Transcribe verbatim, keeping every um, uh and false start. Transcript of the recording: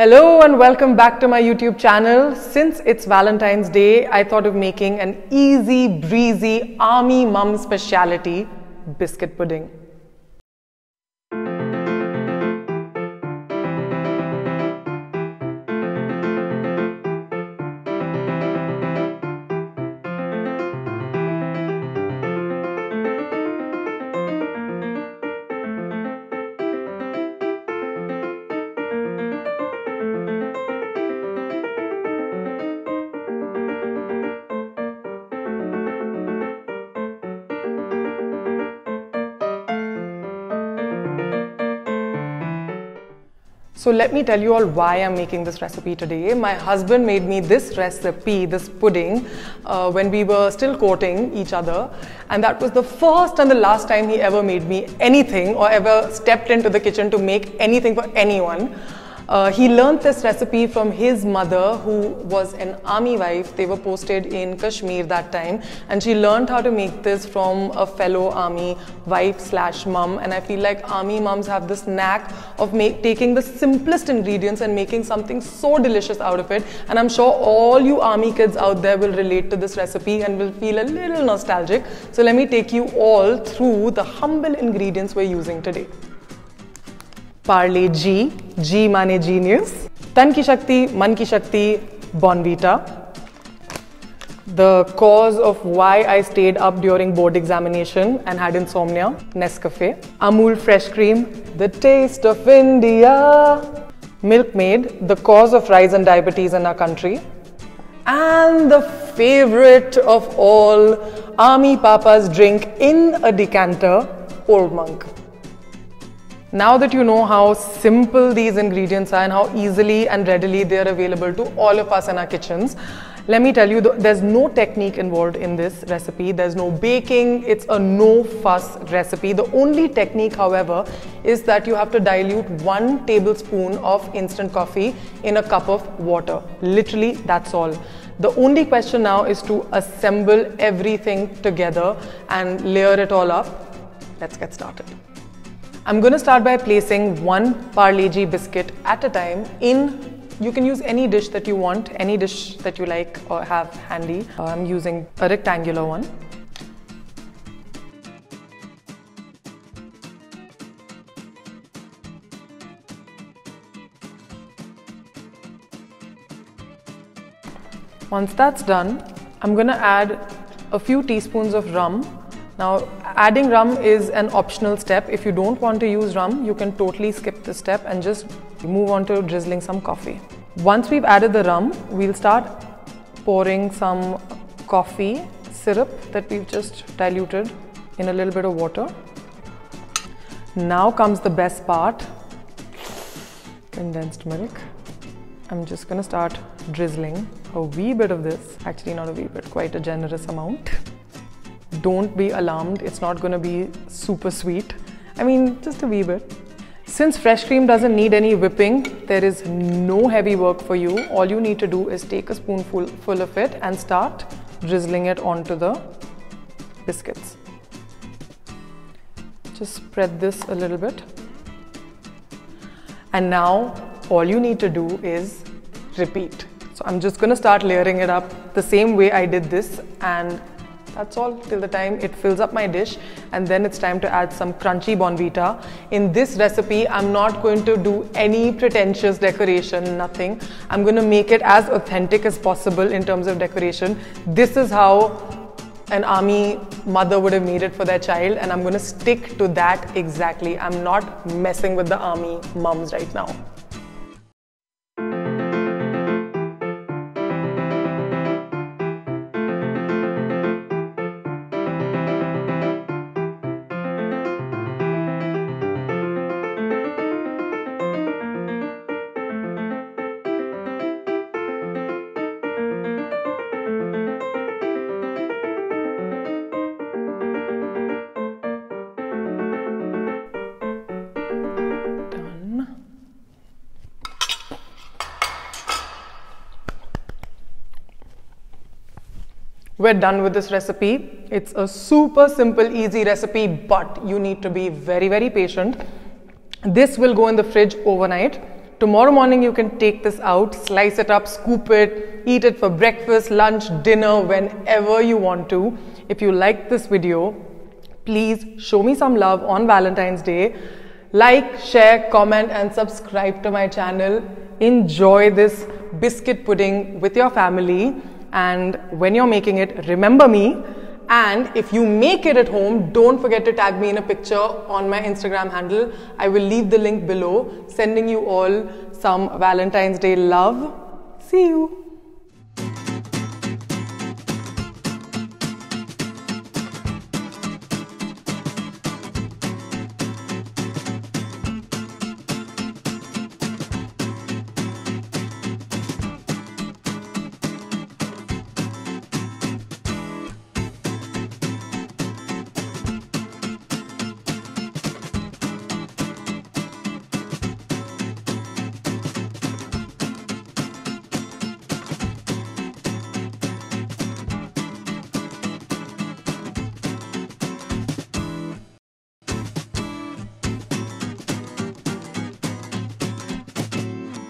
Hello and welcome back to my YouTube channel. Since it's Valentine's Day, I thought of making an easy breezy army mum speciality biscuit pudding. So let me tell you all why I'm making this recipe today. My husband made me this recipe, this pudding, uh, when we were still courting each other. And that was the first and the last time he ever made me anything or ever stepped into the kitchen to make anything for anyone. Uh, he learned this recipe from his mother, who was an army wife. They were posted in Kashmir that time, and she learned how to make this from a fellow army wife slash mum. And I feel like army mums have this knack of make, taking the simplest ingredients and making something so delicious out of it. And I'm sure all you army kids out there will relate to this recipe and will feel a little nostalgic. So let me take you all through the humble ingredients we're using today. Parle G, G means genius. Tan Ki Shakti, Man Ki Shakti, Bon Vita. The cause of why I stayed up during board examination and had insomnia, Nescafe. Amul fresh cream, the taste of India. Milkmaid, the cause of rise in diabetes in our country. And the favorite of all, army papa's drink in a decanter, Old Monk. Now that you know how simple these ingredients are and how easily and readily they are available to all of us in our kitchens, let me tell you, there's no technique involved in this recipe. There's no baking. It's a no fuss recipe. The only technique, however, is that you have to dilute one tablespoon of instant coffee in a cup of water. Literally, that's all. The only question now is to assemble everything together and layer it all up. Let's get started. I'm going to start by placing one Parle G biscuit at a time in, you can use any dish that you want, any dish that you like or have handy. I'm using a rectangular one. Once that's done, I'm going to add a few teaspoons of rum. Now, adding rum is an optional step. If you don't want to use rum, you can totally skip this step and just move on to drizzling some coffee. Once we've added the rum, we'll start pouring some coffee syrup that we've just diluted in a little bit of water. Now comes the best part, condensed milk. I'm just gonna start drizzling a wee bit of this. Actually, not a wee bit, quite a generous amount. Don't be alarmed, it's not going to be super sweet. I mean, just a wee bit. Since fresh cream doesn't need any whipping, there is no heavy work for you. All you need to do is take a spoonful full of it and start drizzling it onto the biscuits. Just spread this a little bit. And now, all you need to do is repeat. So I'm just going to start layering it up the same way I did this, and that's all till the time it fills up my dish, and then it's time to add some crunchy Bon Vita. In this recipe, I'm not going to do any pretentious decoration, nothing. I'm going to make it as authentic as possible in terms of decoration. This is how an army mother would have made it for their child, and I'm going to stick to that exactly. I'm not messing with the army mums right now. We're done with this recipe. It's a super simple, easy recipe, but you need to be very, very patient. This will go in the fridge overnight Tomorrow morning you can take this out, slice it up, scoop it, eat it for breakfast, lunch, dinner, whenever you want to. If you like this video, please show me some love on Valentine's Day. Like, share, comment and subscribe to my channel. Enjoy this biscuit pudding with your family, and when you're making it, remember me. And if you make it at home, don't forget to tag me in a picture on my Instagram handle. I will leave the link below. Sending you all some Valentine's Day love. See you.